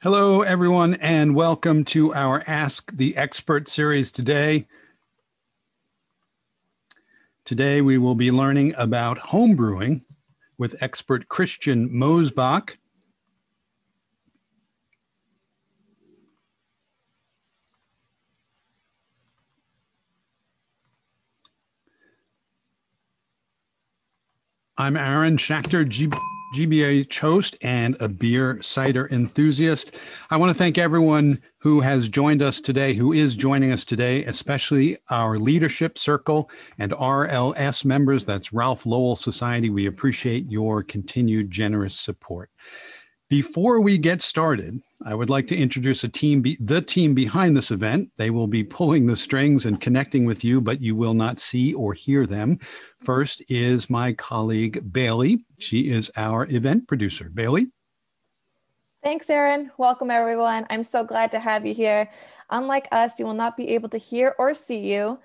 Hello, everyone, and welcome to our Ask the Expert series today. Today, we will be learning about homebrewing with expert Christian Mosebach. I'm Aaron Schachter, GBH host and a beer cider enthusiast. I want to thank everyone who has joined us today, who is joining us today, especially our Leadership Circle and RLS members. That's Ralph Lowell Society. We appreciate your continued generous support. Before we get started, I would like to introduce the team behind this event. They will be pulling the strings and connecting with you, but you will not see or hear them. First is my colleague, Bailey. She is our event producer. Bailey? Thanks, Aaron. Welcome, everyone. I'm so glad to have you here. Unlike us, you will not be able to hear or see you.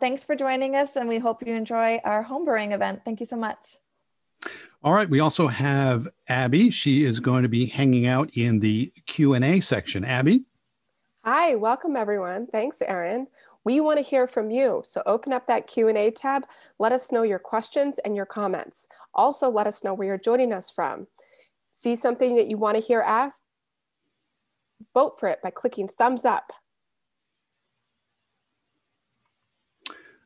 Thanks for joining us, and we hope you enjoy our homebrewing event. Thank you so much. All right, we also have Abby. She is going to be hanging out in the Q&A section. Abby? Hi, welcome everyone. Thanks, Aaron. We want to hear from you, so open up that Q&A tab. Let us know your questions and your comments. Also, let us know where you're joining us from. See something that you want to hear asked? Vote for it by clicking thumbs up.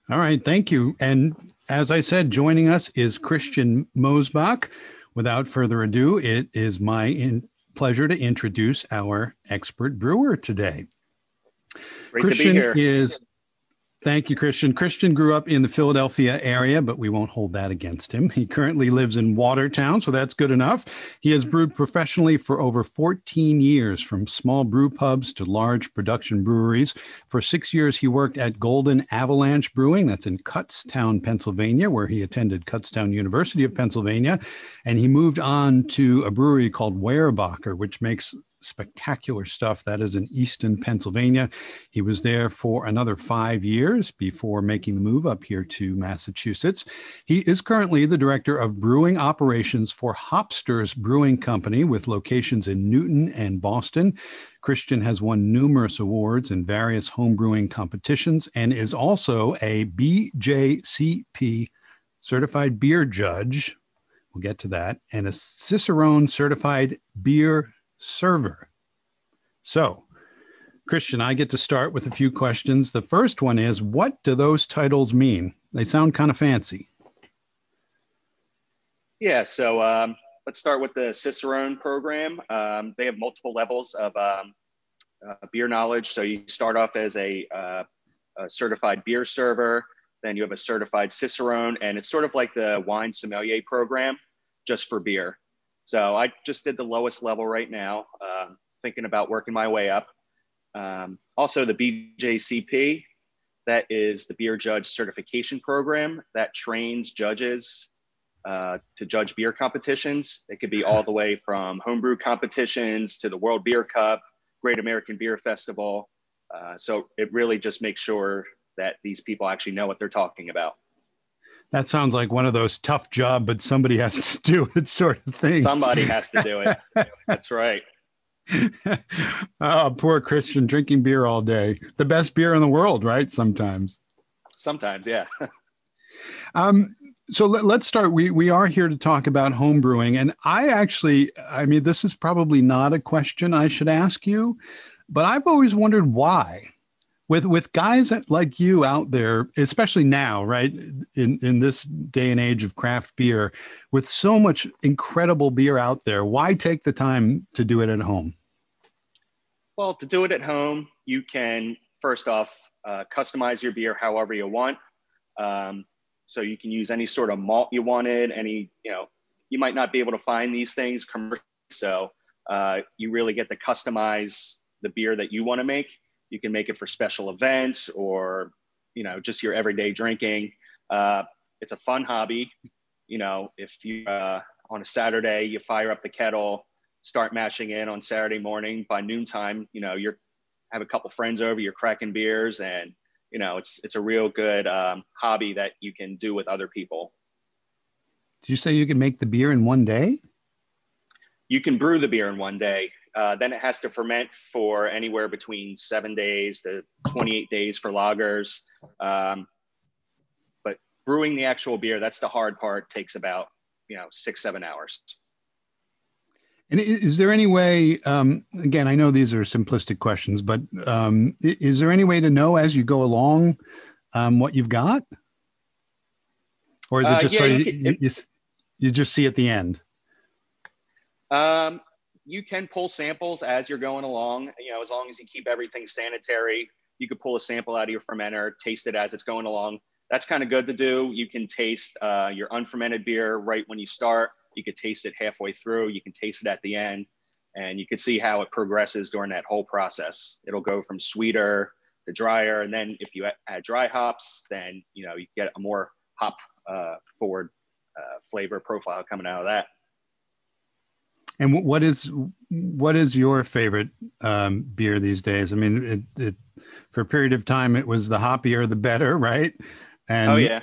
All right, thank you. And as I said, joining us is Christian Mosebach. Without further ado, it is my pleasure to introduce our expert brewer today. Great Christian to be here. Thank you, Christian. Christian grew up in the Philadelphia area, but we won't hold that against him. He currently lives in Watertown, so that's good enough. He has brewed professionally for over 14 years, from small brew pubs to large production breweries. For 6 years, he worked at Golden Avalanche Brewing. That's in Kutztown, Pennsylvania, where he attended Kutztown University of Pennsylvania. And he moved on to a brewery called Weyerbacher, which makes spectacular stuff. That is in Easton, Pennsylvania. He was there for another 5 years before making the move up here to Massachusetts. He is currently the director of brewing operations for Hopsters Brewing Company with locations in Newton and Boston. Christian has won numerous awards in various homebrewing competitions and is also a BJCP certified beer judge. We'll get to that. And a Cicerone certified beer server. So, Christian, I get to start with a few questions. The first one is, what do those titles mean? They sound kind of fancy. Yeah, so let's start with the Cicerone program. They have multiple levels of beer knowledge. So you start off as a certified beer server, then you have a certified Cicerone, and it's sort of like the wine sommelier program, just for beer. So I just did the lowest level right now, thinking about working my way up. Also the BJCP, that is the Beer Judge Certification Program that trains judges to judge beer competitions. It could be all the way from homebrew competitions to the World Beer Cup, Great American Beer Festival. So it really just makes sure that these people actually know what they're talking about. That sounds like one of those tough job, but somebody has to do it sort of things. Somebody has to do it. That's right. Oh, poor Christian, drinking beer all day. The best beer in the world, right? Sometimes. Sometimes, yeah. So let's start. We are here to talk about homebrewing. And I mean, this is probably not a question I should ask you, but I've always wondered why. With guys like you out there, especially now, right, in this day and age of craft beer, with so much incredible beer out there, why take the time to do it at home? Well, to do it at home, you can, first off, customize your beer however you want. So you can use any sort of malt you wanted, you might not be able to find these things commercially. So you really get to customize the beer that you want to make. You can make it for special events or, just your everyday drinking. It's a fun hobby. If you, on a Saturday, you fire up the kettle, start mashing in on Saturday morning, by noontime, you have a couple friends over, you're cracking beers and, it's a real good hobby that you can do with other people. Did you say you can make the beer in one day? You can brew the beer in one day. Then it has to ferment for anywhere between 7 days to 28 days for lagers. But brewing the actual beer, that's the hard part, takes about, 6-7 hours. And is there any way, again, I know these are simplistic questions, but is there any way to know as you go along what you've got? Or is it just you just see at the end? You can pull samples as you're going along, as long as you keep everything sanitary. You could pull a sample out of your fermenter, taste it as it's going along. That's kind of good to do. You can taste your unfermented beer right when you start. You could taste it halfway through. You can taste it at the end, and you can see how it progresses during that whole process. It'll go from sweeter to drier. And then if you add dry hops, then, you get a more hop forward flavor profile coming out of that. And what is your favorite beer these days? I mean, for a period of time, it was the hoppier, the better, right? And oh, yeah.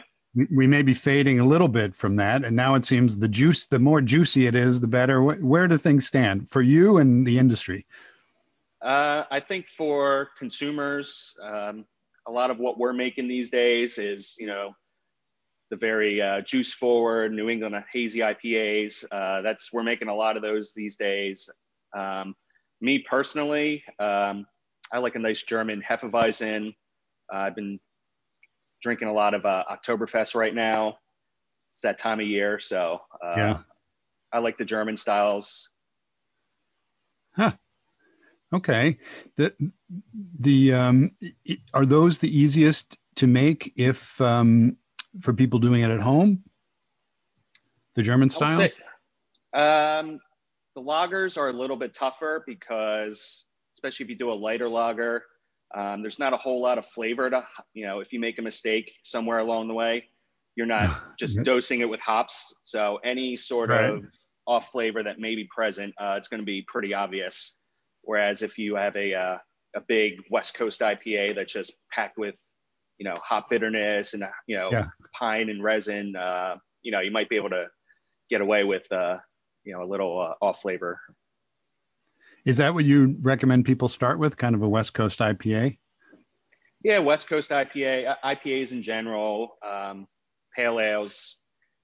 We may be fading a little bit from that. And now it seems the more juicy it is, the better. Where do things stand for you and the industry? I think for consumers, a lot of what we're making these days is, the very juice forward New England hazy IPAs. We're making a lot of those these days. Me personally, I like a nice German Hefeweizen. I've been drinking a lot of Oktoberfest right now. It's that time of year, so yeah. I like the German styles. Huh. Okay. Are those the easiest to make if for people doing it at home? The German styles? The lagers are a little bit tougher because, especially if you do a lighter lager, there's not a whole lot of flavor to, if you make a mistake somewhere along the way, you're not just dosing it with hops. So any sort of off flavor that may be present, it's going to be pretty obvious. Whereas if you have a big West Coast IPA that's just packed with, hop bitterness and, pine and resin, you might be able to get away with, a little off flavor. Is that what you recommend people start with, kind of a West Coast IPA? Yeah, West Coast IPA, IPAs in general, pale ales.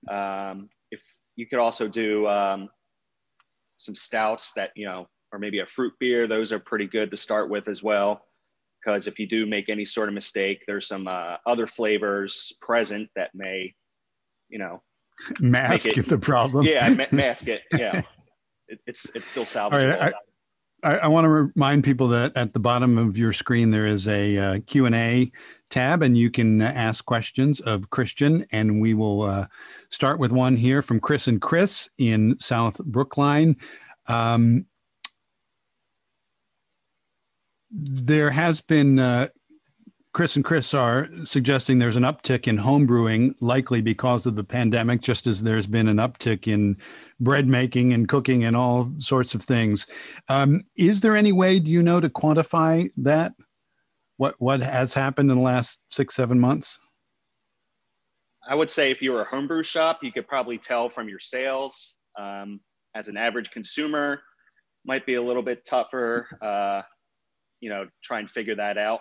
If you could also do some stouts that, or maybe a fruit beer, those are pretty good to start with as well. Because if you do make any sort of mistake, there's some other flavors present that may, mask the problem. Yeah, mask it. Yeah, it's still salvageable. All right, I want to remind people that at the bottom of your screen, there is a Q&A tab, and you can ask questions of Christian. And we will start with one here from Chris and Chris in South Brookline. There has been, Chris and Chris are suggesting there's an uptick in home brewing, likely because of the pandemic, just as there's been an uptick in bread making and cooking and all sorts of things. Is there any way, do you know, to quantify that? What has happened in the last 6-7 months? I would say if you were a homebrew shop, you could probably tell from your sales. As an average consumer, might be a little bit tougher, try and figure that out.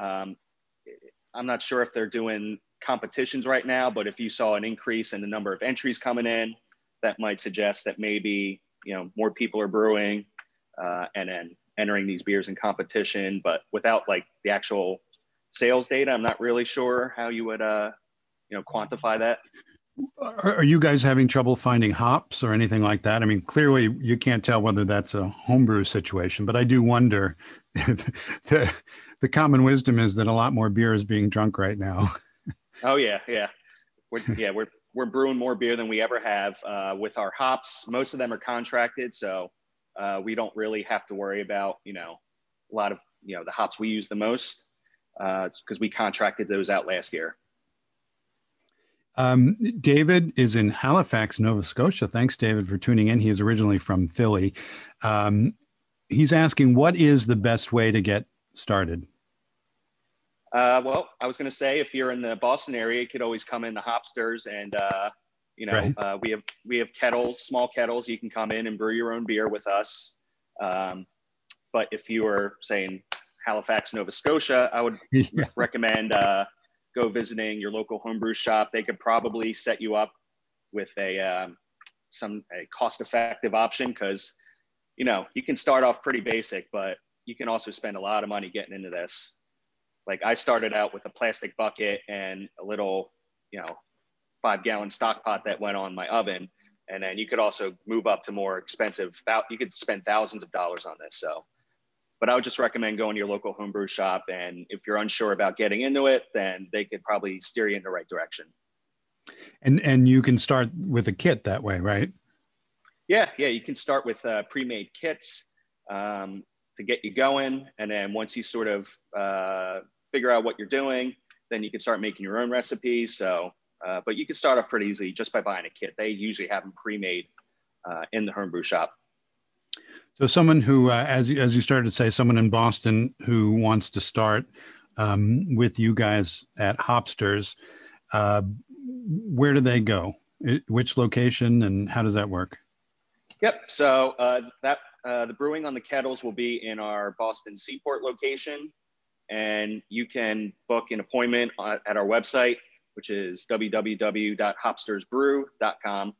I'm not sure if they're doing competitions right now, but if you saw an increase in the number of entries coming in, that might suggest that maybe, more people are brewing and then entering these beers in competition. But without like the actual sales data, I'm not really sure how you would, quantify that. Are you guys having trouble finding hops or anything like that? I mean, clearly you can't tell whether that's a homebrew situation, but I do wonder. The common wisdom is that a lot more beer is being drunk right now. Oh yeah, yeah, we're brewing more beer than we ever have with our hops. Most of them are contracted, so we don't really have to worry about a lot of the hops we use the most because we contracted those out last year. David is in Halifax, Nova Scotia. Thanks, David, for tuning in. He is originally from Philly. He's asking, what is the best way to get started? Well, I was going to say, if you're in the Boston area, you could always come in the Hopsters, and we have kettles, small kettles. You can come in and brew your own beer with us. But if you were saying Halifax, Nova Scotia, I would recommend go visiting your local homebrew shop. They could probably set you up with a cost-effective option, because you can start off pretty basic, but you can also spend a lot of money getting into this. Like, I started out with a plastic bucket and a little, 5-gallon stock pot that went on my oven. And then you could also move up to more expensive, you could spend thousands of dollars on this. So, but I would just recommend going to your local homebrew shop. And if you're unsure about getting into it, then they could probably steer you in the right direction. And you can start with a kit that way, right? Yeah. You can start with pre-made kits to get you going. And then once you sort of figure out what you're doing, then you can start making your own recipes. So, but you can start off pretty easily just by buying a kit. They usually have them pre-made in the homebrew shop. So someone who, as you started to say, someone in Boston who wants to start with you guys at Hopsters, where do they go? Which location, and how does that work? Yep. So the brewing on the kettles will be in our Boston Seaport location, and you can book an appointment at our website, which is www.hopstersbrew.com.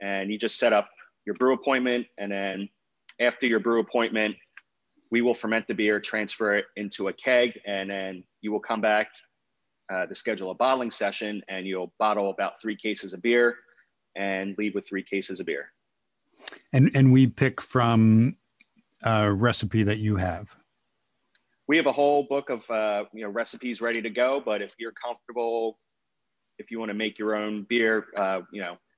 And you just set up your brew appointment. And then after your brew appointment, we will ferment the beer, transfer it into a keg, and then you will come back to schedule a bottling session, and you'll bottle about 3 cases of beer and leave with 3 cases of beer. And we pick from a recipe that you have. We have a whole book of recipes ready to go, but if you're comfortable, if you want to make your own beer,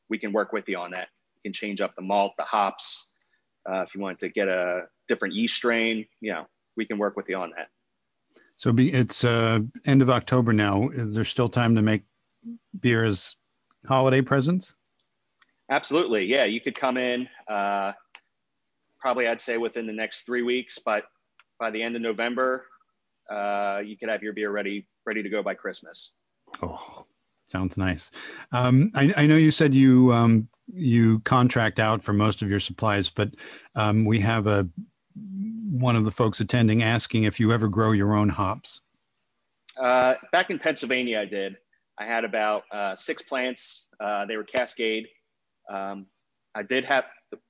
we can work with you on that. You can change up the malt, the hops. If you want to get a different yeast strain, we can work with you on that. So it's end of October now. Is there still time to make beer as holiday presents? Absolutely. Yeah, you could come in probably, I'd say, within the next 3 weeks, but by the end of November, you could have your beer ready to go by Christmas. Oh, sounds nice. I know you said you contract out for most of your supplies, but we have one of the folks attending asking if you ever grow your own hops. Back in Pennsylvania, I did. I had about 6 plants. They were Cascade. I did have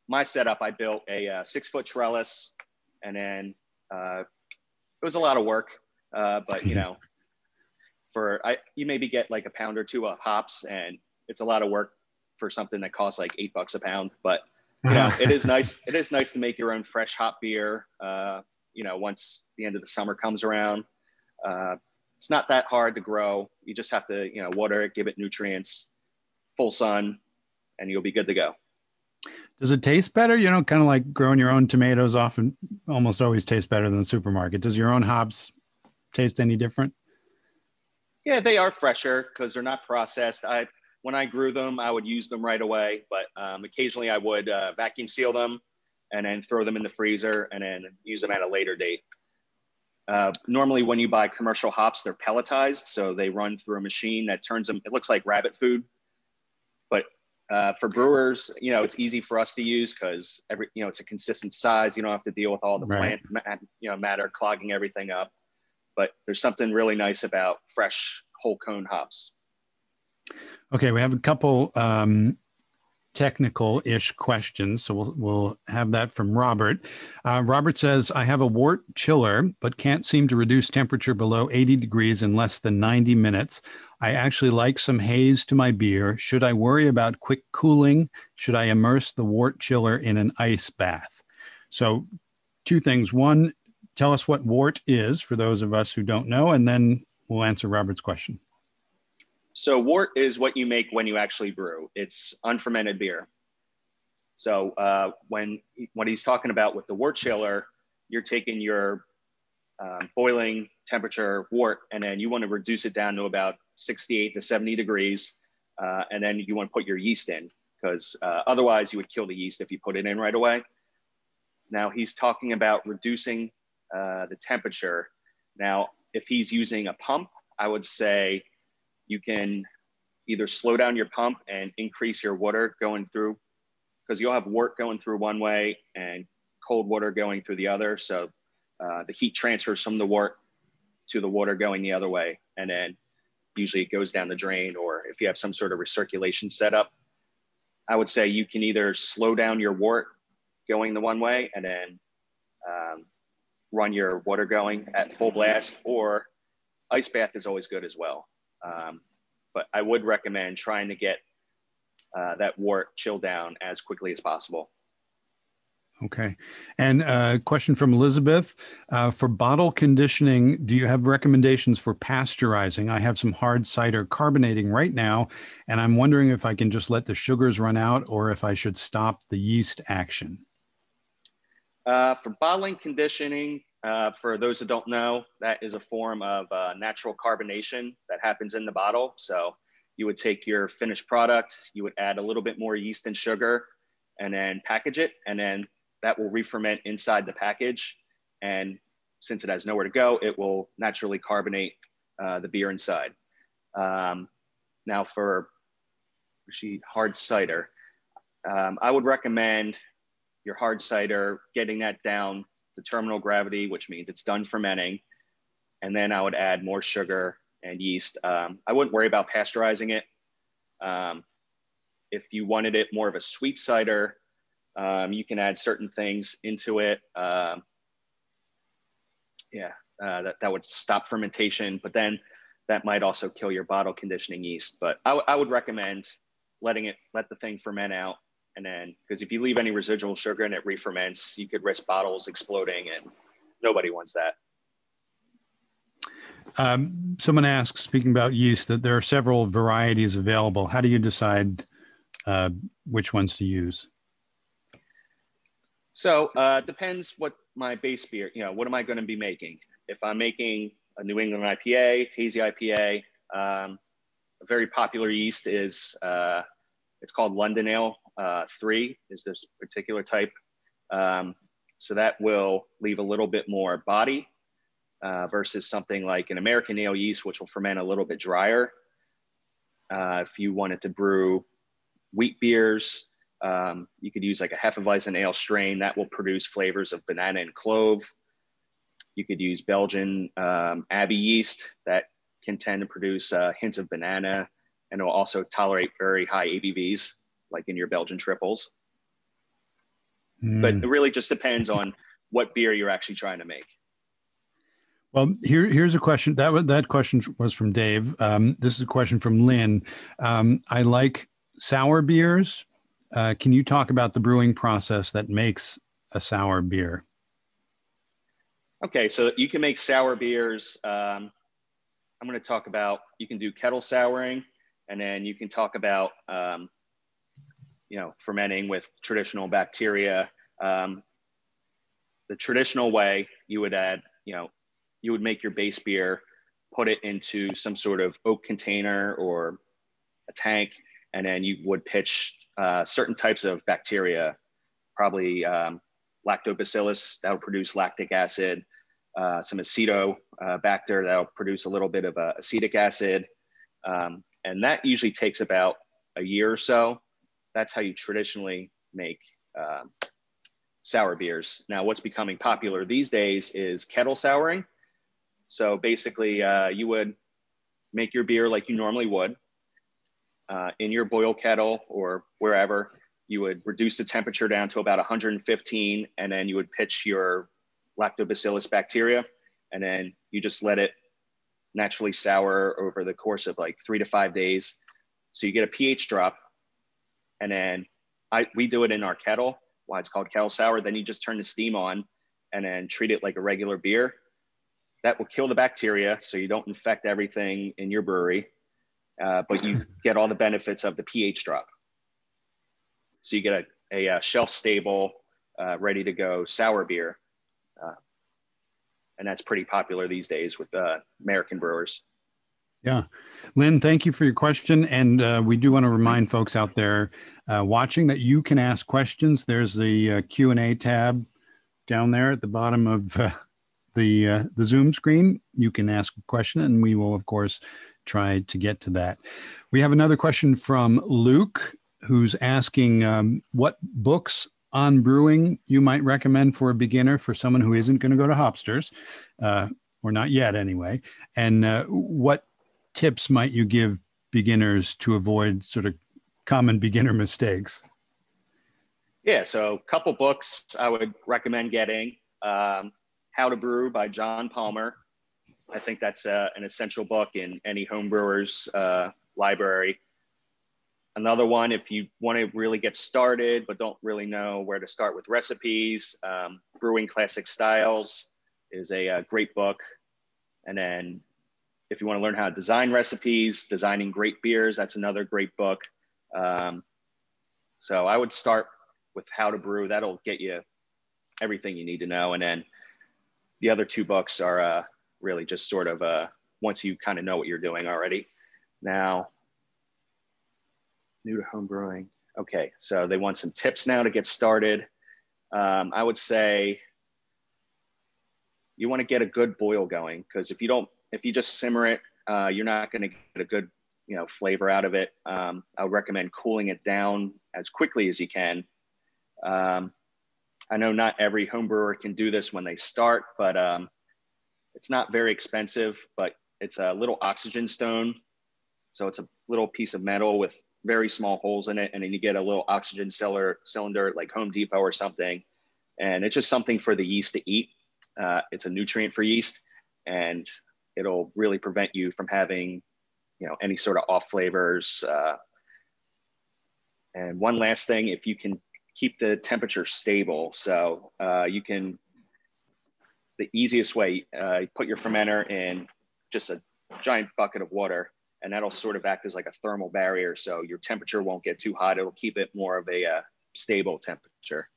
my setup. I built a 6-foot trellis, and then it was a lot of work, but you maybe get like a pound or 2 of hops, and it's a lot of work for something that costs like $8 a pound. But it is nice. It is nice to make your own fresh hop beer. Once the end of the summer comes around, it's not that hard to grow. You just have to water it, give it nutrients, full sun, and you'll be good to go. Does it taste better? Kind of like growing your own tomatoes often almost always taste better than the supermarket. Does your own hops taste any different? Yeah, they are fresher because they're not processed. When I grew them, I would use them right away, but occasionally I would vacuum seal them and then throw them in the freezer and then use them at a later date. Normally when you buy commercial hops, they're pelletized. So they run through a machine that turns them. It looks like rabbit food, but for brewers, it's easy for us to use because it's a consistent size. You don't have to deal with all the plant matter clogging everything up. But there's something really nice about fresh whole cone hops. Okay, we have a couple technical-ish questions, so we'll have that from Robert. Robert says, "I have a wort chiller, but can't seem to reduce temperature below 80 degrees in less than 90 minutes. I actually like some haze to my beer. Should I worry about quick cooling? Should I immerse the wort chiller in an ice bath?" So 2 things. One, tell us what wort is for those of us who don't know, and then we'll answer Robert's question. So wort is what you make when you actually brew. It's unfermented beer. So when he's talking about with the wort chiller, you're taking your boiling temperature wort, and then you want to reduce it down to about 68 to 70 degrees. And then you want to put your yeast in, because otherwise you would kill the yeast if you put it in right away. Now he's talking about reducing the temperature. Now, if he's using a pump, I would say you can either slow down your pump and increase your water going through, because you'll have wort going through one way and cold water going through the other. So the heat transfers from the wort to the water going the other way. And then usually it goes down the drain, or if you have some sort of recirculation setup, I would say you can either slow down your wort going the one way and then run your water going at full blast, or ice bath is always good as well. But I would recommend trying to get that wort chilled down as quickly as possible. Okay. And a question from Elizabeth, for bottle conditioning, do you have recommendations for pasteurizing? I have some hard cider carbonating right now, and I'm wondering if I can just let the sugars run out or if I should stop the yeast action. For bottling conditioning, for those who don't know, that is a form of natural carbonation that happens in the bottle. So you would take your finished product, you would add a little bit more yeast and sugar, and then package it, and then that will re-ferment inside the package. And since it has nowhere to go, it will naturally carbonate the beer inside. Now for hard cider, I would recommend your hard cider, getting that down to terminal gravity, which means it's done fermenting. And then I would add more sugar and yeast. I wouldn't worry about pasteurizing it. If you wanted it more of a sweet cider, you can add certain things into it. That would stop fermentation, but then that might also kill your bottle conditioning yeast. But I would recommend let the thing ferment out. And then, because if you leave any residual sugar and it re-ferments, you could risk bottles exploding, and nobody wants that. Someone asks, speaking about yeast, that there are several varieties available. How do you decide which ones to use? So depends what my base beer, what am I going to be making? If I'm making a New England IPA, hazy IPA, a very popular yeast is, it's called London Ale 3 is this particular type. So that will leave a little bit more body versus something like an American ale yeast, which will ferment a little bit drier. If you wanted to brew wheat beers, you could use like a Hefeweizen ale strain that will produce flavors of banana and clove. You could use Belgian Abbey yeast that can tend to produce hints of banana, and will also tolerate very high ABVs like in your Belgian triples. But it really just depends on what beer you're actually trying to make. Well, here's a question. That question was from Dave. This is a question from Lynn. I like sour beers. Can you talk about the brewing process that makes a sour beer? Okay, so you can make sour beers. I'm going to talk about, you can do kettle souring, and then you can talk about, fermenting with traditional bacteria. The traditional way you would add, you would make your base beer, put it into some sort of oak container or a tank, and then you would pitch certain types of bacteria, probably lactobacillus that will produce lactic acid, some acetobacter that will produce a little bit of acetic acid. And that usually takes about a year or so. That's how you traditionally make sour beers. Now, what's becoming popular these days is kettle souring. So basically you would make your beer like you normally would. In your boil kettle or wherever, you would reduce the temperature down to about 115, and then you would pitch your lactobacillus bacteria, and then you just let it naturally sour over the course of like 3 to 5 days. So you get a pH drop, and then we do it in our kettle, why it's called kettle sour. Then you just turn the steam on and then treat it like a regular beer. That will kill the bacteria, so you don't infect everything in your brewery. But you get all the benefits of the pH drop. So you get a shelf-stable, ready-to-go sour beer. And that's pretty popular these days with American brewers. Yeah. Lynn, thank you for your question. And we do want to remind folks out there watching that you can ask questions. There's the Q&A tab down there at the bottom of the Zoom screen. You can ask a question, and we will, of course, try to get to that. We have another question from Luke, who's asking what books on brewing you might recommend for a beginner, for someone who isn't going to go to Hopsters, or not yet anyway? And what tips might you give beginners to avoid sort of common beginner mistakes? Yeah, so a couple books I would recommend getting. How to Brew by John Palmer. I think that's an essential book in any homebrewer's library. Another one, if you want to really get started but don't really know where to start with recipes, Brewing Classic Styles is a great book. And then if you want to learn how to design recipes, Designing Great Beers, that's another great book. So I would start with How to Brew. That'll get you everything you need to know. And then the other two books are really just sort of once you kind of know what you're doing already. Now, new to home brewing. Okay, so they want some tips now to get started. I would say you want to get a good boil going, because if you just simmer it, you're not going to get a good flavor out of it. I would recommend cooling it down as quickly as you can. I know not every homebrewer can do this when they start, but it's not very expensive, but it's a little oxygen stone. So it's a little piece of metal with very small holes in it. And then you get a little oxygen cylinder like Home Depot or something. And it's just something for the yeast to eat. It's a nutrient for yeast, and it'll really prevent you from having, any sort of off flavors. And one last thing, if you can keep the temperature stable. So the easiest way, you put your fermenter in just a giant bucket of water, and that'll sort of act as like a thermal barrier. So your temperature won't get too hot. It'll keep it more of a stable temperature.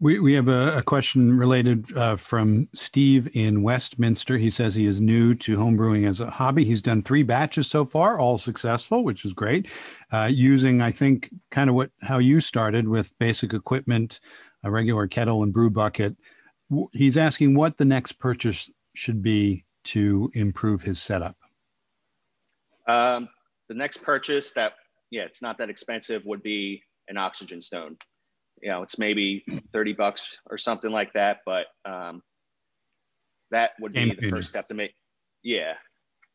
We have a question related from Steve in Westminster. He says he is new to homebrewing as a hobby. He's done 3 batches so far, all successful, which is great. Using, I think, kind of how you started with basic equipment, a regular kettle and brew bucket. He's asking what the next purchase should be to improve his setup. The next purchase it's not that expensive, would be an oxygen stone. It's maybe $30 or something like that, but that would be the first step to make. Yeah.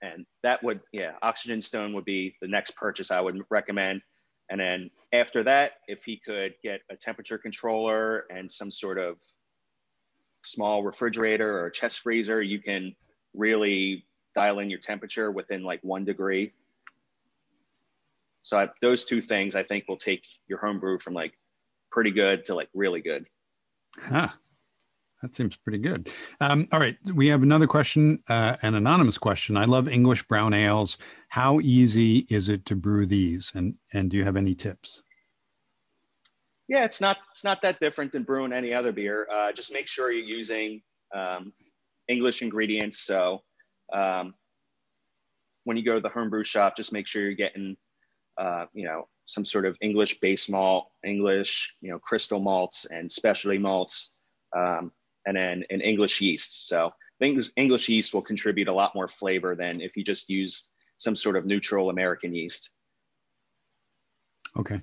And that would, oxygen stone would be the next purchase I would recommend. And then after that, if he could get a temperature controller and some sort of small refrigerator or chest freezer, you can really dial in your temperature within like 1 degree. So those 2 things I think will take your homebrew from like pretty good to like really good. Huh. That seems pretty good. All right. We have another question, an anonymous question. I love English brown ales. How easy is it to brew these? And do you have any tips? Yeah, it's not that different than brewing any other beer. Just make sure you're using English ingredients. So when you go to the homebrew shop, just make sure you're getting, some sort of English base malt, English, crystal malts and specialty malts. And then an English yeast. So English yeast will contribute a lot more flavor than if you just used some sort of neutral American yeast. Okay.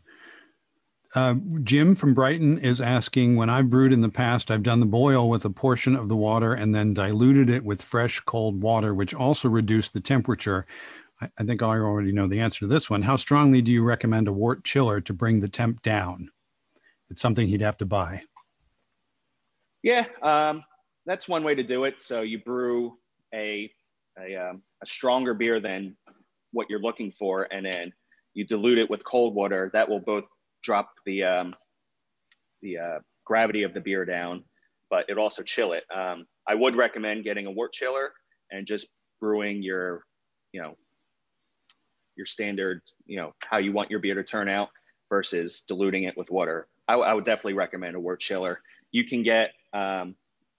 Jim from Brighton is asking, when I've brewed in the past, I've done the boil with a portion of the water and then diluted it with fresh cold water, which also reduced the temperature. I think I already know the answer to this one. How strongly do you recommend a wort chiller to bring the temp down? It's something he'd have to buy. Yeah, that's one way to do it. So you brew a stronger beer than what you're looking for, and then you dilute it with cold water. That will both drop the gravity of the beer down, but it also chill it. I would recommend getting a wort chiller and just brewing your, your standard, how you want your beer to turn out versus diluting it with water. I would definitely recommend a wort chiller. You can get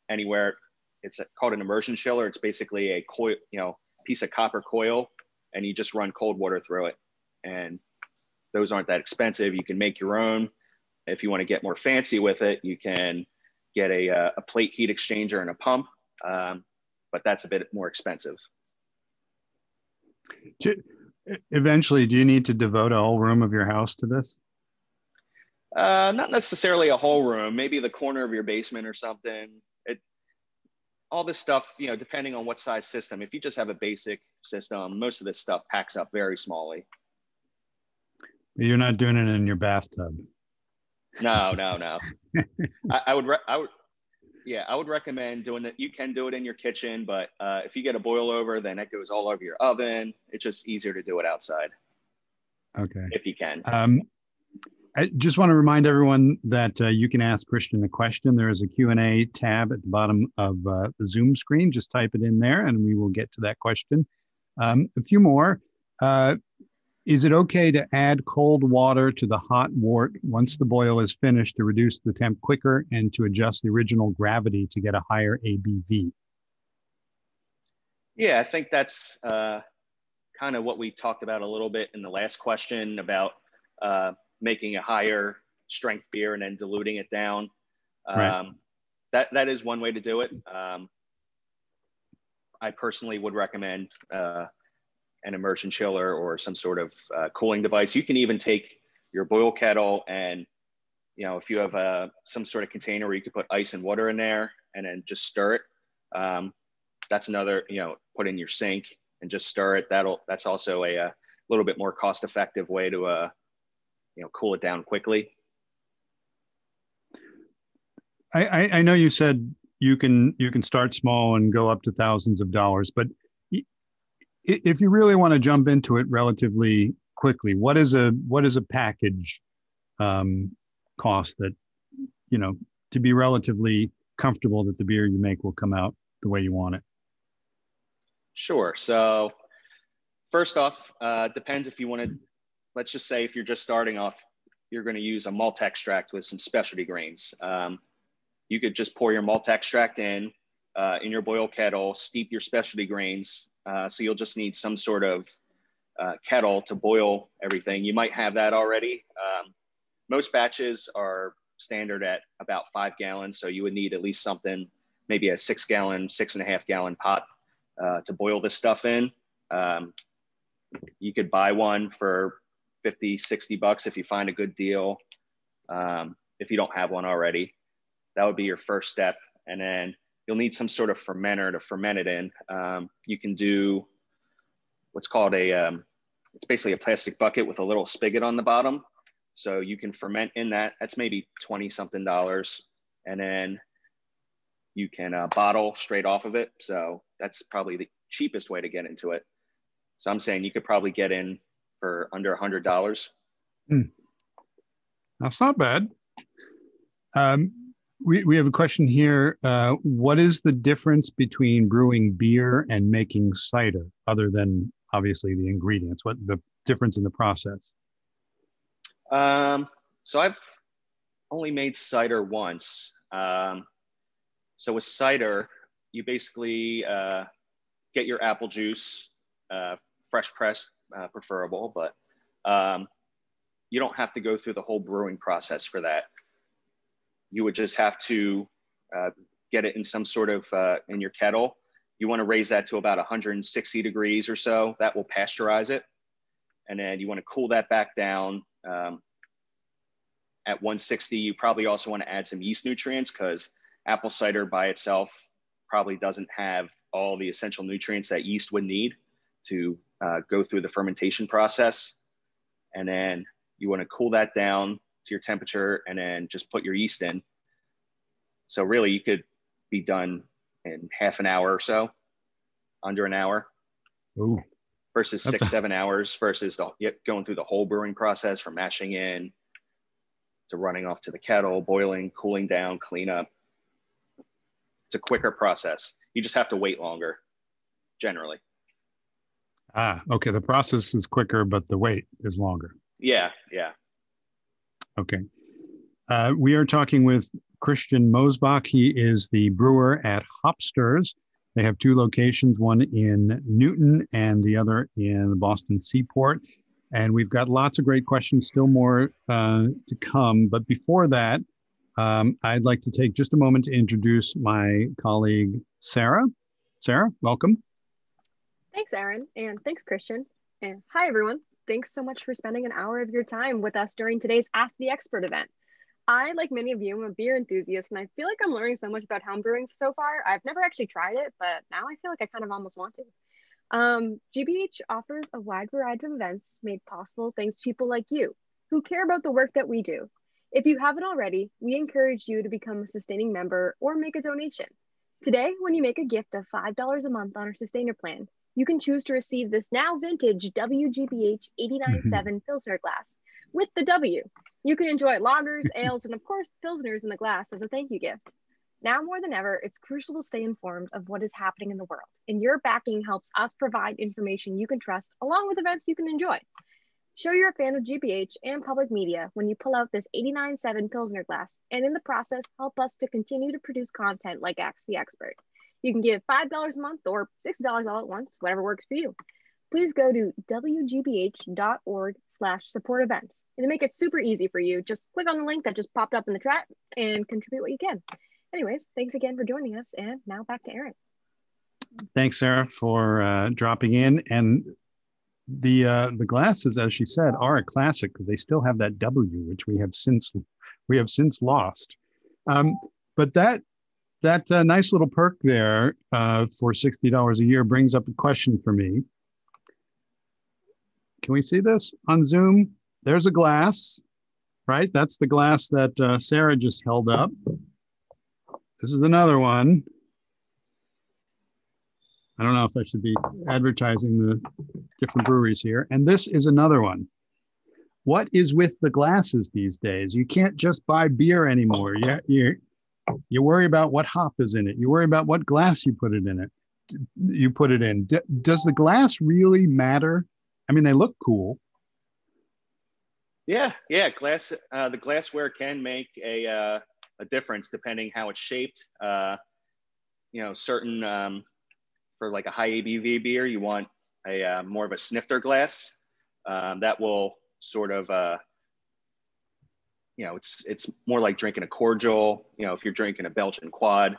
anywhere. It's called an immersion chiller. It's basically a coil, piece of copper coil, and you just run cold water through it. And those aren't that expensive. You can make your own. If you want to get more fancy with it, you can get a plate heat exchanger and a pump, but that's a bit more expensive. Eventually, do you need to devote a whole room of your house to this? Not necessarily a whole room, maybe the corner of your basement or something. All this stuff, you know, depending on what size system. If you just have a basic system, most of this stuff packs up very smally. You're not doing it in your bathtub. No, no, no. I would recommend doing that. You can do it in your kitchen, but if you get a boil over, then it goes all over your oven. It's just easier to do it outside. Okay. If you can. I just want to remind everyone that you can ask Christian a question. There is a Q&A tab at the bottom of the Zoom screen. Just type it in there and we will get to that question. A few more. Is it okay to add cold water to the hot wort once the boil is finished to reduce the temp quicker and to adjust the original gravity to get a higher ABV? Yeah, I think that's kind of what we talked about a little bit in the last question about making a higher strength beer and then diluting it down. Right. That is one way to do it. I personally would recommend an immersion chiller or some sort of cooling device. You can even take your boil kettle and, you know, if you have some sort of container where you could put ice and water in there and then just stir it. That's another, you know, put in your sink and just stir it. That's also a little bit more cost-effective way to, you know, cool it down quickly. I know you said you can start small and go up to thousands of dollars, but if you really want to jump into it relatively quickly, what is a package cost that, you know, to be relatively comfortable that the beer you make will come out the way you want it? Sure. So first off, depends if you want to, let's just say if you're just starting off, you're going to use a malt extract with some specialty grains. You could just pour your malt extract in your boil kettle, steep your specialty grains. So you'll just need some sort of kettle to boil everything. You might have that already. Most batches are standard at about 5 gallons. So you would need at least something, maybe a 6 gallon, 6.5 gallon pot to boil this stuff in. You could buy one for $50, $60 if you find a good deal. If you don't have one already, that would be your first step. And then you'll need some sort of fermenter to ferment it in. You can do what's called it's basically a plastic bucket with a little spigot on the bottom. So you can ferment in that. That's maybe $20-something. And then you can bottle straight off of it. So that's probably the cheapest way to get into it. So I'm saying you could probably get in for under $100. That's not bad. We have a question here. What is the difference between brewing beer and making cider, other than obviously the ingredients? What the difference in the process? So I've only made cider once. So with cider, you basically get your apple juice, fresh pressed, preferable, but you don't have to go through the whole brewing process for that. You would just have to get it in some sort of, in your kettle. You want to raise that to about 160 degrees or so. That will pasteurize it. And then you want to cool that back down. At 160, you probably also want to add some yeast nutrients, because apple cider by itself probably doesn't have all the essential nutrients that yeast would need to go through the fermentation process. And then you want to cool that down to your temperature and then just put your yeast in. So really you could be done in half an hour or so, under an hour. Ooh. Versus 6-7 hours versus going through the whole brewing process from mashing in to running off to the kettle, boiling, cooling down, clean up. It's a quicker process. You just have to wait longer generally. Ah, okay. The process is quicker, but the wait is longer. Yeah. Yeah. Okay. We are talking with Christian Mosebach. He is the brewer at Hopsters. They have two locations, one in Newton and the other in the Boston Seaport. And we've got lots of great questions, still more to come. But before that, I'd like to take just a moment to introduce my colleague, Sarah. Sarah, welcome. Thanks, Aaron. And thanks, Christian. And hi, everyone. Thanks so much for spending an hour of your time with us during today's Ask the Expert event. I, like many of you, am a beer enthusiast, and I feel like I'm learning so much about home brewing so far. I've never actually tried it, but now I feel like I kind of almost want to. GBH offers a wide variety of events made possible thanks to people like you who care about the work that we do. If you haven't already, we encourage you to become a sustaining member or make a donation. Today, when you make a gift of $5 a month on our sustainer plan, you can choose to receive this now vintage WGBH 89.7 Pilsner glass with the W. You can enjoy lagers, ales, and of course, Pilsners in the glass as a thank you gift. Now more than ever, it's crucial to stay informed of what is happening in the world, and your backing helps us provide information you can trust along with events you can enjoy. Show you're a fan of GBH and public media when you pull out this 89.7 Pilsner glass, and in the process, help us to continue to produce content like Ask the Expert. You can give $5 a month or $6 all at once, whatever works for you. Please go to wgbh.org/support events. And to make it super easy for you, just click on the link that just popped up in the chat and contribute what you can. Anyways, thanks again for joining us. And now back to Aaron. Thanks, Sarah, for dropping in. And the glasses, as she said, are a classic because they still have that W, which we have since lost. But that nice little perk there for $60 a year brings up a question for me. Can we see this on Zoom? There's a glass, right? That's the glass that Sarah just held up. This is another one. I don't know if I should be advertising the different breweries here. And this is another one. What is with the glasses these days? You can't just buy beer anymore. You worry about what hop is in it. You worry about what glass you put it in. Does the glass really matter? I mean, they look cool. Yeah. Glass. The glassware can make a difference depending how it's shaped. Certain. For like a high ABV beer, you want a more of a snifter glass that will sort of, it's more like drinking a cordial. If you're drinking a Belgian quad,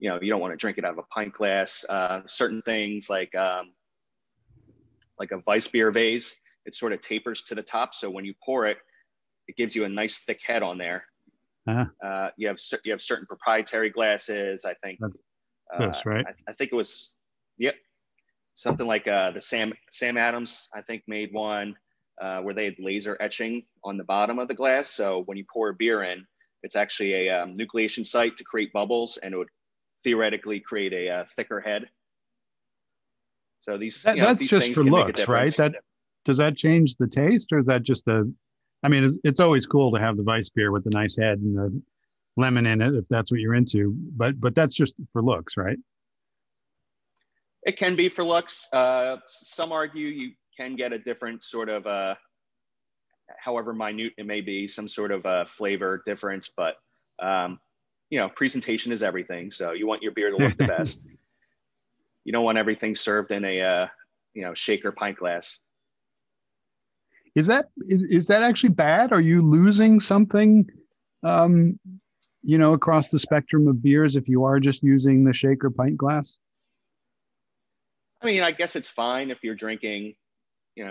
you don't want to drink it out of a pint glass. Certain things like a Weiss beer vase, it sort of tapers to the top. So when you pour it, it gives you a nice thick head on there. You have certain proprietary glasses, I think. That's right. I think it was. Yep. Something like the Sam Adams, I think, made one where they had laser etching on the bottom of the glass. So when you pour a beer in, it's actually a nucleation site to create bubbles, and it would theoretically create a thicker head. So these just for looks, right? Does that change the taste, or is that just a? I mean, it's always cool to have the Weiss beer with the nice head and the lemon in it, if that's what you're into, but that's just for looks, right? It can be for looks. Some argue you can get a different sort of, however minute it may be, some sort of flavor difference, but presentation is everything. So you want your beer to look the best. You don't want everything served in a, shaker pint glass. Is that actually bad? Are you losing something? Across the spectrum of beers, if you are just using the shaker pint glass? I mean, I guess it's fine if you're drinking, your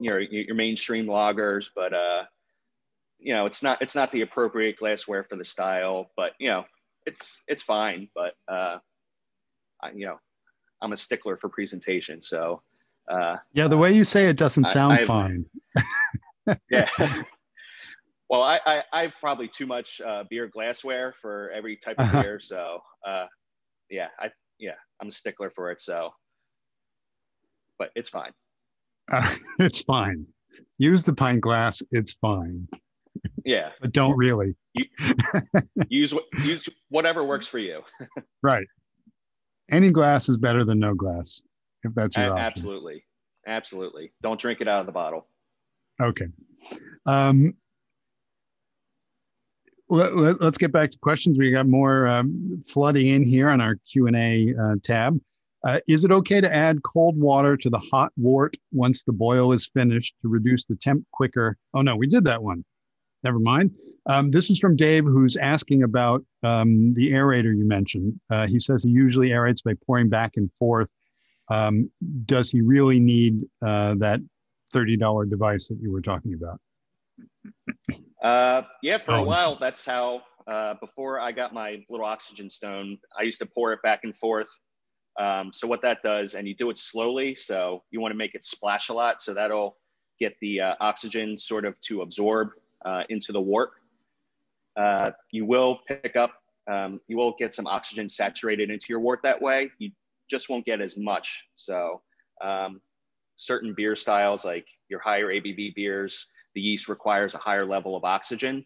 mainstream lagers, but it's not the appropriate glassware for the style. But it's fine. But I'm a stickler for presentation, so yeah. The way you say it doesn't sound fine. Yeah. Well, I have probably too much beer glassware for every type of beer, so I'm a stickler for it. So, but it's fine. It's fine. Use the pint glass. It's fine. Yeah, but don't really use whatever works for you. Right. Any glass is better than no glass, if that's your option. Absolutely. Don't drink it out of the bottle. Okay. Let's get back to questions. We got more flooding in here on our Q&A tab. Is it okay to add cold water to the hot wort once the boil is finished to reduce the temp quicker? Oh, no, we did that one. Never mind. This is from Dave, who's asking about the aerator you mentioned. He says he usually aerates by pouring back and forth. Does he really need that $30 device that you were talking about? Yeah, for a while, that's how, before I got my little oxygen stone, I used to pour it back and forth. So what that does, and you do it slowly, so you want to make it splash a lot. So that'll get the oxygen sort of to absorb into the wort. You will pick up, you will get some oxygen saturated into your wort that way. You just won't get as much. So certain beer styles, like your higher ABV beers, the yeast requires a higher level of oxygen.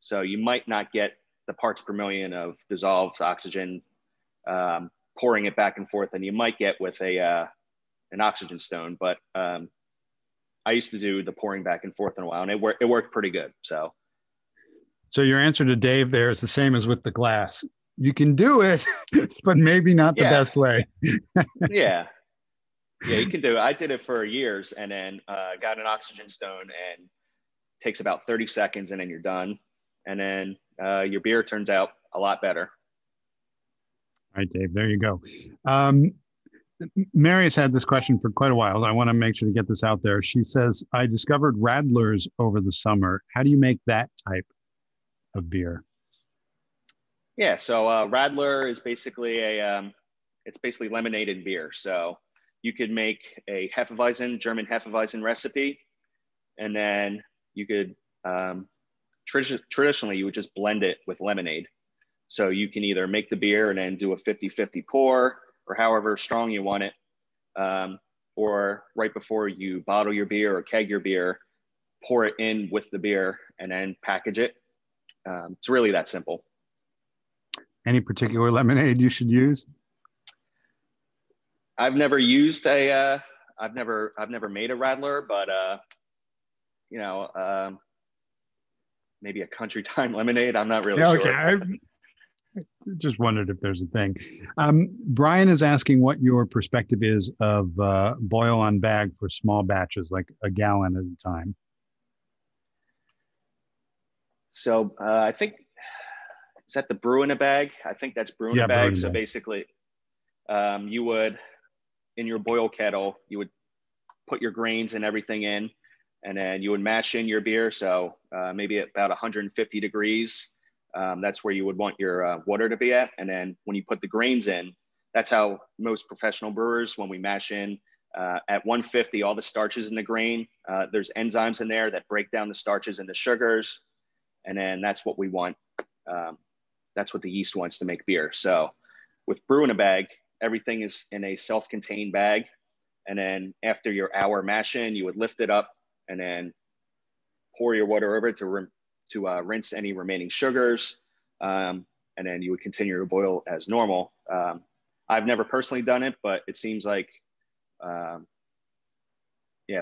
So you might not get the parts per million of dissolved oxygen pouring it back and forth, and you might get with a an oxygen stone. But I used to do the pouring back and forth in a while, and it worked pretty good. So, your answer to Dave there is the same as with the glass. You can do it, but maybe not the best way. Yeah, you can do it. I did it for years, and then got an oxygen stone, and it takes about 30 seconds, and then you're done. And then your beer turns out a lot better. All right, Dave, there you go. Marius had this question for quite a while. I want to make sure to get this out there. She says, I discovered Radlers over the summer. How do you make that type of beer? Yeah, so Radler is basically a, it's basically lemonade beer. So you could make a Hefeweizen, German Hefeweizen recipe, and then you could, traditionally, you would just blend it with lemonade. So you can either make the beer and then do a 50-50 pour, or however strong you want it, or right before you bottle your beer or keg your beer, pour it in with the beer and then package it. It's really that simple. Any particular lemonade you should use? I've never used a, I've never made a Radler, but you know, maybe a Country Time lemonade. I'm not really sure. I just wondered if there's a thing. Brian is asking what your perspective is of boil on bag for small batches, like a gallon at a time. So I think, is that the brew in a bag? I think that's brew in a bag. So basically, you would, in your boil kettle, you would put your grains and everything in, and then you would mash in your beer. So maybe about 150 degrees. That's where you would want your water to be at. And then when you put the grains in, that's how most professional brewers, when we mash in at 150, all the starches in the grain, there's enzymes in there that break down the starches and the sugars. And then that's what we want. That's what the yeast wants to make beer. So with brew in a bag, everything is in a self-contained bag. And then after your hour mash in, you would lift it up and then pour your water over it to rinse any remaining sugars, and then you would continue to boil as normal. I've never personally done it, but it seems like, yeah,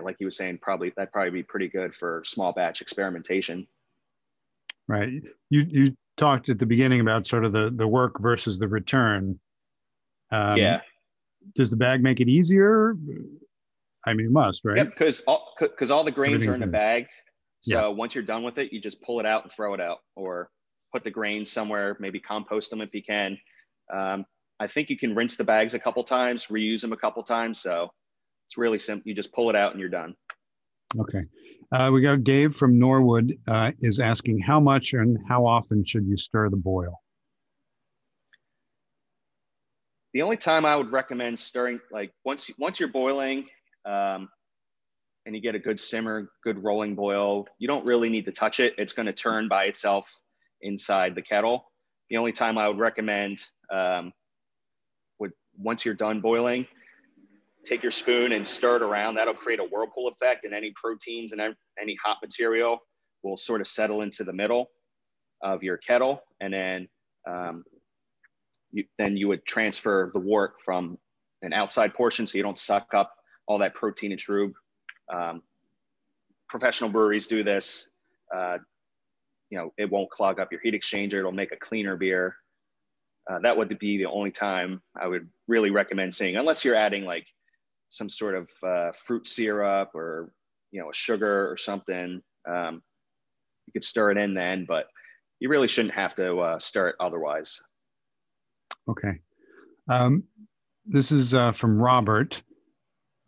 like you were saying, probably that'd probably be pretty good for small batch experimentation. Right. You talked at the beginning about sort of the work versus the return. Yeah. Does the bag make it easier? I mean, it must, right? Yep, because all the grains are in the bag. So once you're done with it, you just pull it out and throw it out, or put the grains somewhere, maybe compost them if you can. I think you can rinse the bags a couple times, reuse them a couple times. So it's really simple. You just pull it out and you're done. Okay. We got Dave from Norwood is asking, how much and how often should you stir the boil? The only time I would recommend stirring, like once you're boiling, and you get a good simmer, good rolling boil, you don't really need to touch it. It's going to turn by itself inside the kettle. The only time I would recommend, once you're done boiling, take your spoon and stir it around. That'll create a whirlpool effect, and any proteins and any hot material will sort of settle into the middle of your kettle. And then you would transfer the wort from an outside portion so you don't suck up all that protein and shrub. Professional breweries do this, you know, it won't clog up your heat exchanger. It'll make a cleaner beer. That would be the only time I would really recommend seeing, unless you're adding like some sort of fruit syrup or, you know, a sugar or something. You could stir it in then, but you really shouldn't have to stir it otherwise. Okay. This is from Robert.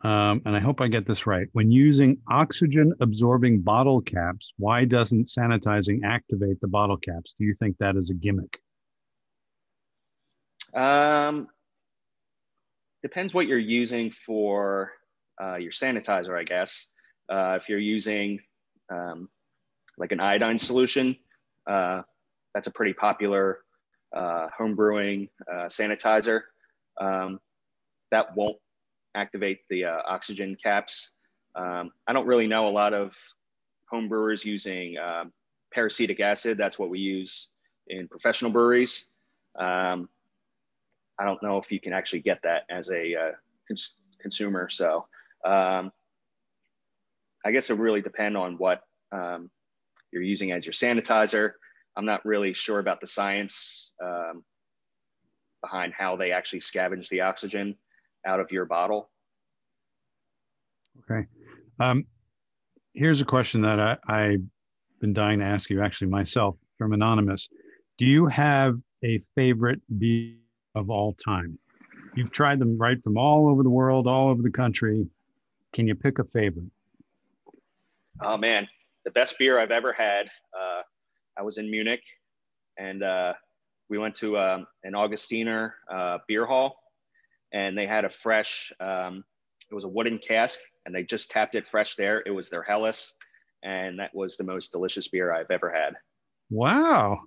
and I hope I get this right, when using oxygen-absorbing bottle caps, why doesn't sanitizing activate the bottle caps? Do you think that is a gimmick? Depends what you're using for your sanitizer, I guess. If you're using like an iodine solution, that's a pretty popular home brewing sanitizer. That won't activate the oxygen caps. I don't really know a lot of home brewers using paracetic acid. That's what we use in professional breweries. I don't know if you can actually get that as a consumer. So I guess it really depends on what you're using as your sanitizer. I'm not really sure about the science behind how they actually scavenge the oxygen out of your bottle. Okay. Here's a question that I've been dying to ask you actually myself from Anonymous. Do you have a favorite beer of all time? You've tried them right from all over the world, all over the country. Can you pick a favorite? Oh man, the best beer I've ever had. I was in Munich and we went to an Augustiner beer hall, and they had a fresh, it was a wooden cask, and they just tapped it fresh there. It was their Helles, and that was the most delicious beer I've ever had. Wow.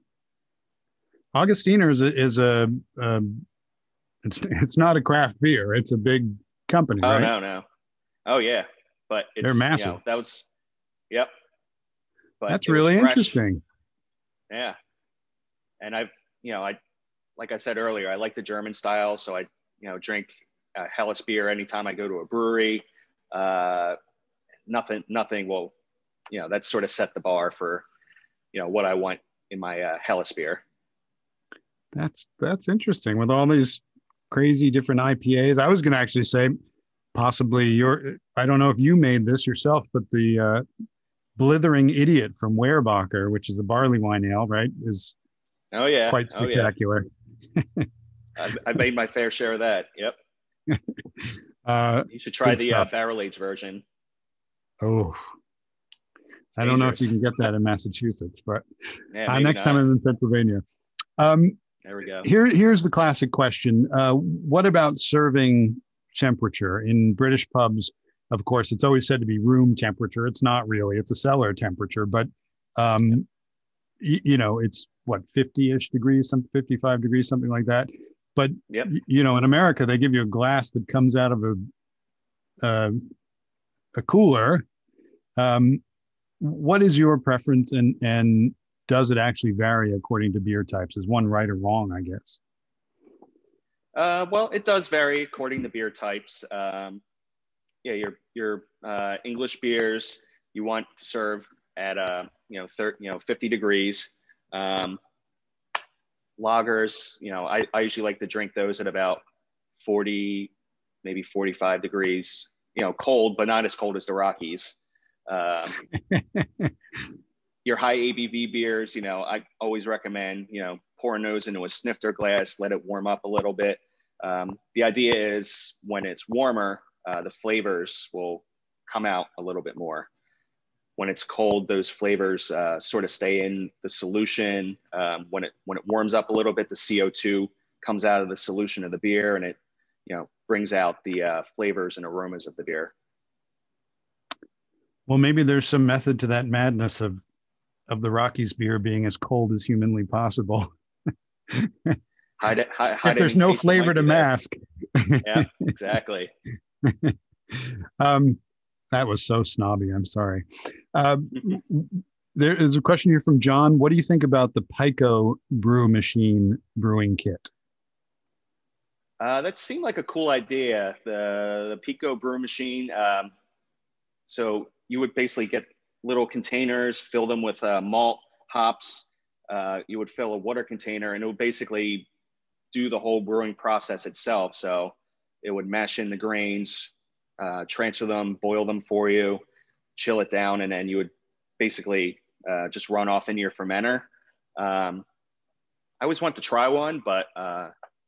Augustiner is not a craft beer. It's a big company, right? Oh, no. Oh, yeah. But it's, they're massive. You know, that was, yep. But that's really interesting. Yeah. And I've, you know, like I said earlier, I like the German style. So I, you know, drink Helles beer anytime I go to a brewery. Nothing will, you know, that sort of set the bar for, you know, what I want in my Helles beer. That's interesting. With all these crazy different IPAs, I was going to actually say possibly I don't know if you made this yourself, but the Blithering Idiot from Weyerbacher, which is a barley wine ale, right? Is quite spectacular. Oh, yeah. I made my fair share of that. Yep. You should try the barrel-aged version. Oh, it's I don't know if you can get that in Massachusetts, but yeah, next time I'm in Pennsylvania. There we go. Here's the classic question. What about serving temperature in British pubs? Of course, it's always said to be room temperature. It's not really, it's a cellar temperature, but you know, it's what, 50-ish degrees, some 55 degrees, something like that. But, yep. You know, in America, they give you a glass that comes out of a cooler. What is your preference, and does it actually vary according to beer types? Is one right or wrong, I guess? Well, it does vary according to beer types. Yeah, your English beers, you want to serve at, 50 degrees. Lagers, you know, I usually like to drink those at about 40, maybe 45 degrees, you know, cold, but not as cold as the Rockies. Your high ABV beers, you know, I always recommend, you know, pouring those into a snifter glass, let it warm up a little bit. The idea is when it's warmer, the flavors will come out a little bit more. When it's cold, those flavors sort of stay in the solution. When it warms up a little bit, the CO2 comes out of the solution of the beer, and it, you know, brings out the flavors and aromas of the beer. Well, maybe there's some method to that madness of the Rockies beer being as cold as humanly possible. There's no flavor to mask. Yeah, exactly. That was so snobby. I'm sorry. There is a question here from John. What do you think about the Pico brew machine brewing kit? That seemed like a cool idea. The Pico brew machine. So you would basically get little containers, fill them with malt, hops. You would fill a water container, and it would basically do the whole brewing process itself. So it would mash in the grains, transfer them, boil them for you, chill it down, and then you would basically just run off into your fermenter. I always wanted to try one, but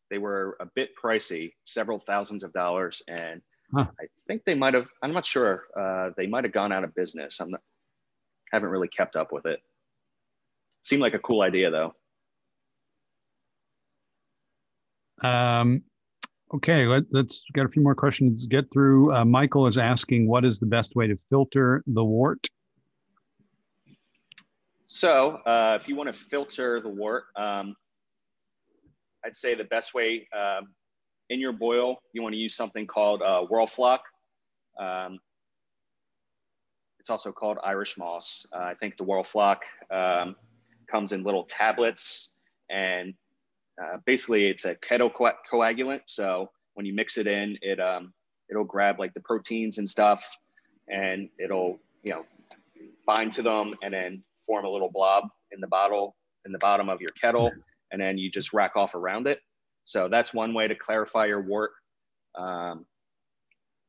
they were a bit pricey, several thousands of dollars, and Huh. I think they might have, I'm not sure. They might have gone out of business. Haven't really kept up with it. Seemed like a cool idea though. Okay, let's got a few more questions to get through. Michael is asking, what is the best way to filter the wort? So if you want to filter the wort, I'd say the best way in your boil, you want to use something called whirlfloc. It's also called Irish moss. I think the whirlfloc comes in little tablets, and basically it's a kettle coagulant. So when you mix it in, it'll grab like the proteins and stuff, and it'll, you know, bind to them and then form a little blob in the bottle, in the bottom of your kettle. And then you just rack off around it. So that's one way to clarify your wort.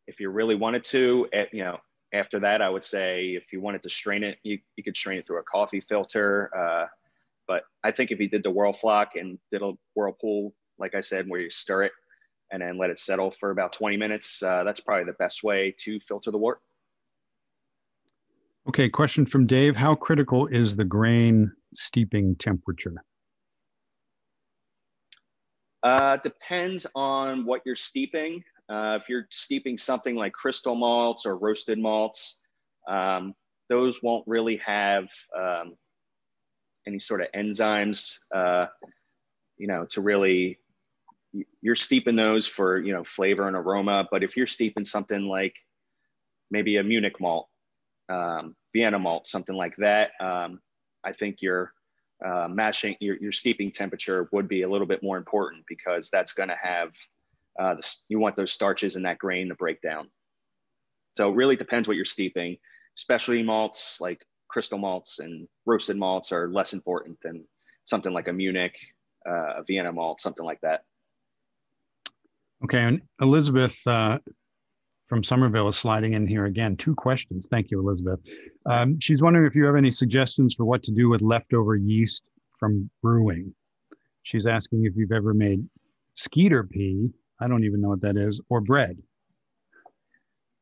If you really wanted to, you know, after that, I would say if you wanted to strain it, you could strain it through a coffee filter. But I think if you did the whirlfloc and did a whirlpool, like I said, where you stir it and then let it settle for about 20 minutes, that's probably the best way to filter the wort. Okay, question from Dave. How critical is the grain steeping temperature? Depends on what you're steeping. If you're steeping something like crystal malts or roasted malts, those won't really have any sort of enzymes, you know, to really, you're steeping those for, you know, flavor and aroma. But if you're steeping something like maybe a Munich malt, Vienna malt, something like that, I think your mashing, your steeping temperature would be a little bit more important, because that's going to have, you want those starches in that grain to break down. So it really depends what you're steeping. Specialty malts like crystal malts and roasted malts are less important than something like a Munich, a Vienna malt, something like that. Okay, and Elizabeth from Somerville is sliding in here again. Two questions. Thank you, Elizabeth. She's wondering if you have any suggestions for what to do with leftover yeast from brewing. She's asking if you've ever made Skeeter pee, I don't even know what that is, or bread.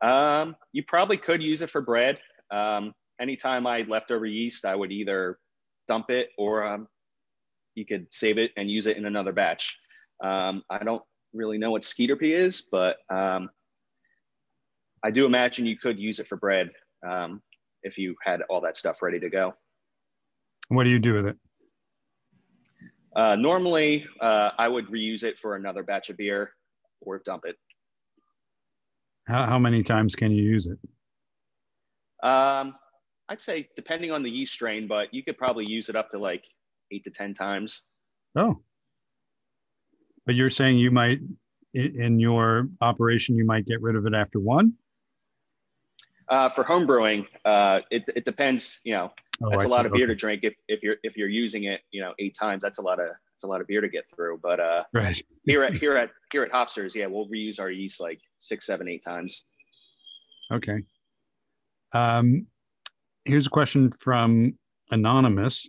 You probably could use it for bread. Anytime I had leftover yeast, I would either dump it or you could save it and use it in another batch. I don't really know what Skeeter pee is, but I do imagine you could use it for bread if you had all that stuff ready to go. What do you do with it? Normally, I would reuse it for another batch of beer or dump it. How many times can you use it? I'd say depending on the yeast strain, but you could probably use it up to like 8 to 10 times. Oh, but you're saying you might, in your operation, you might get rid of it after one? For home brewing, it depends. You know, that's a lot of beer to drink. If you're using it, you know, 8 times, that's a lot of beer to get through. But right. here at Hopsters, yeah, we'll reuse our yeast like 6, 7, 8 times. Okay. Here's a question from Anonymous.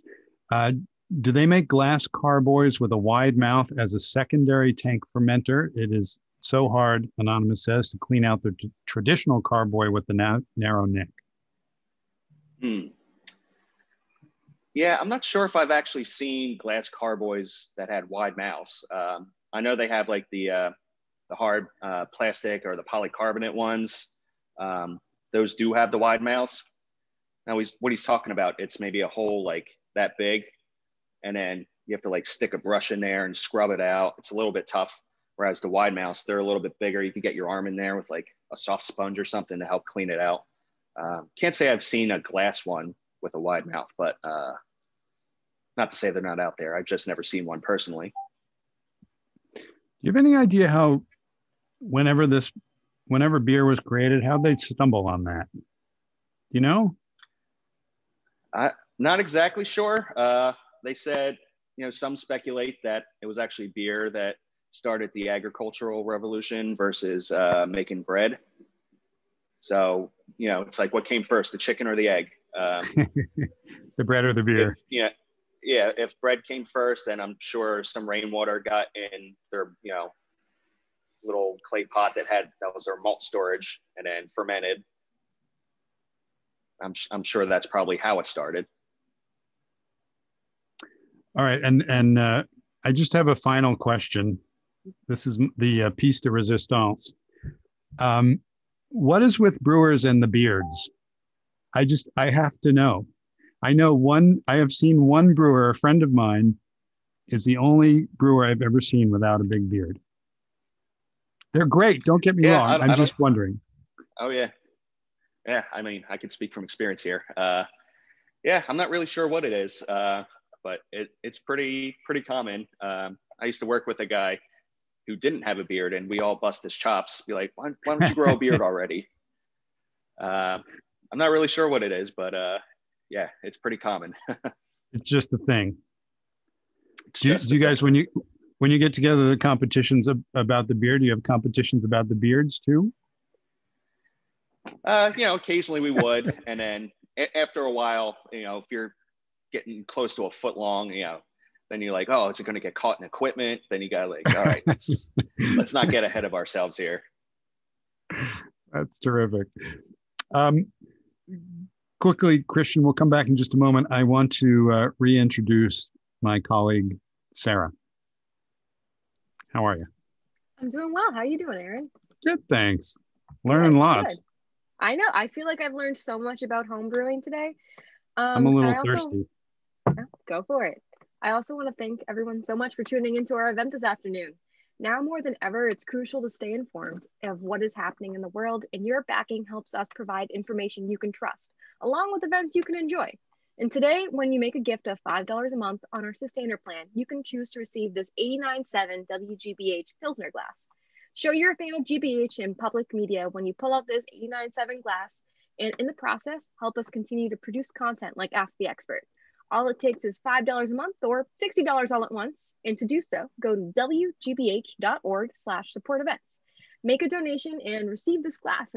Do they make glass carboys with a wide mouth as a secondary tank fermenter? It is so hard, Anonymous says, to clean out the traditional carboy with the narrow neck. Yeah, I'm not sure if I've actually seen glass carboys that had wide mouths. I know they have like the hard plastic or the polycarbonate ones. Those do have the wide mouths. Now what he's talking about, it's maybe a hole like that big, and then you have to like stick a brush in there and scrub it out. It's a little bit tough. Whereas the wide mouths, they're a little bit bigger. You can get your arm in there with like a soft sponge or something to help clean it out. Can't say I've seen a glass one with a wide mouth, but not to say they're not out there. I've just never seen one personally. Do you have any idea how, whenever beer was created, how'd they stumble on that? You know? I'm not exactly sure. They said, you know, some speculate that it was actually beer that started the agricultural revolution versus making bread. So, you know, it's like, what came first, the chicken or the egg? The bread or the beer? Yeah, if bread came first, then I'm sure some rainwater got in their, you know, little clay pot that was their malt storage, and then fermented. I'm sure that's probably how it started. All right, and I just have a final question. This is the piece de resistance. What is with brewers and the beards? I have to know. I know one. I have seen one brewer, a friend of mine, is the only brewer I've ever seen without a big beard. They're great. Don't get me wrong. I'm just wondering. Oh yeah, yeah. I mean, I can speak from experience here. Yeah, I'm not really sure what it is, but it's pretty common. I used to work with a guy who didn't have a beard, and we all bust his chops. Be like, why don't you grow a beard already? I'm not really sure what it is, but yeah, it's pretty common. It's just a thing. Do you guys, when you get together, the competitions about the beard? Do you have competitions about the beards too? You know, occasionally we would, and then after a while, you know, if you're getting close to a foot long, you know, then you're like, oh, is it going to get caught in equipment? Then you got like, all right, let's not get ahead of ourselves here. That's terrific. Quickly, Christian, we'll come back in just a moment. I want to reintroduce my colleague, Sarah. How are you? I'm doing well. How are you doing, Aaron? Good, thanks. Learning lots. Good. I know. I feel like I've learned so much about home brewing today. I'm a little thirsty. Go for it. I also want to thank everyone so much for tuning into our event this afternoon. Now more than ever, it's crucial to stay informed of what is happening in the world, and your backing helps us provide information you can trust, along with events you can enjoy. And today, when you make a gift of $5 a month on our Sustainer plan, you can choose to receive this 89.7 WGBH Pilsner glass. Show you're a fan of GBH in public media when you pull out this 89.7 glass, and in the process, help us continue to produce content like Ask the Expert. All it takes is $5 a month or $60 all at once. And to do so, go to wgbh.org/support events. Make a donation and receive this glass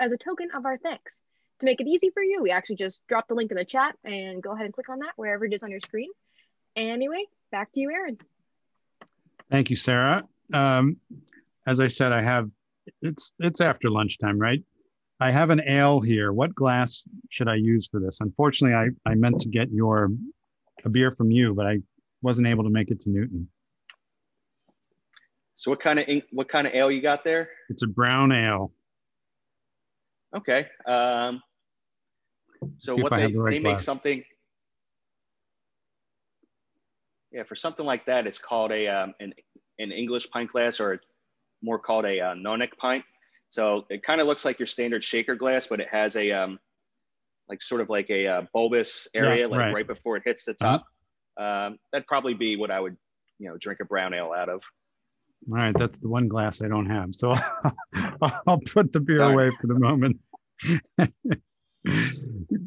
as a token of our thanks. To make it easy for you, we actually just dropped the link in the chat, and go ahead and click on that wherever it is on your screen. Anyway, back to you, Aaron. Thank you, Sarah. As I said, I have, it's after lunchtime, right? I have an ale here. What glass should I use for this? Unfortunately, I meant to get a beer from you, but I wasn't able to make it to Newton. So what kind of ale you got there? It's a brown ale. Okay. So what they make something. Yeah, for something like that, it's called an English pint glass, or more called a Nonic pint. So it kind of looks like your standard shaker glass, but it has a bulbous area, yeah, right before it hits the top. That'd probably be what I would, you know, drink a brown ale out of. All right, that's the one glass I don't have, so I'll put the beer away for the moment.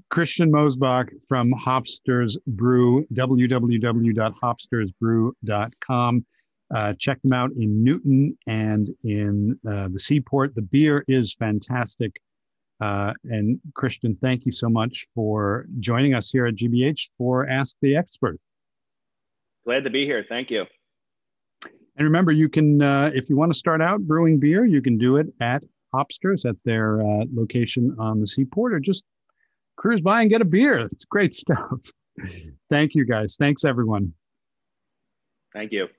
Christian Mosebach from Hopsters Brew, www.hopstersbrew.com. Check them out in Newton and in the Seaport. The beer is fantastic. And Christian, thank you so much for joining us here at GBH for Ask the Expert. Glad to be here. Thank you. And remember, you can, if you want to start out brewing beer, you can do it at Hopsters at their location on the Seaport, or just cruise by and get a beer. It's great stuff. Thank you, guys. Thanks, everyone. Thank you.